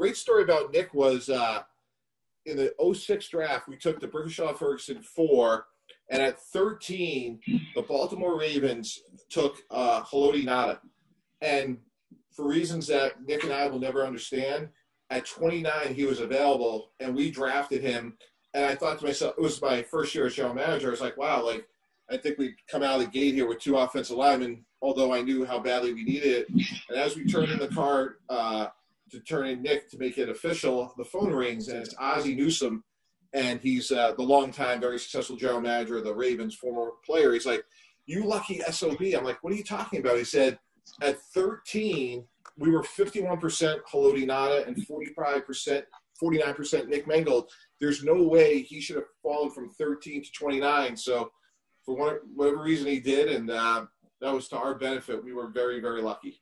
Great story about Nick was in the 06 draft, we took the D'Brickashaw Ferguson 4, and at 13, the Baltimore Ravens took Haloti Ngata. And for reasons that Nick and I will never understand, at 29, he was available, and we drafted him. And I thought to myself, it was my first year as general manager. I was like, wow, like, I think we'd come out of the gate here with two offensive linemen, although I knew how badly we needed it. And as we turned in the car to turn in Nick to make it official, the phone rings, and it's Ozzie Newsome. And he's the longtime, very successful general manager of the Ravens, former player. He's like, you lucky SOB. I'm like, what are you talking about? He said, at 13, we were 51% Haloti Ngata and 49% Nick Mangold. There's no way he should have fallen from 13 to 29. So for whatever reason he did, and that was to our benefit. We were very, very lucky.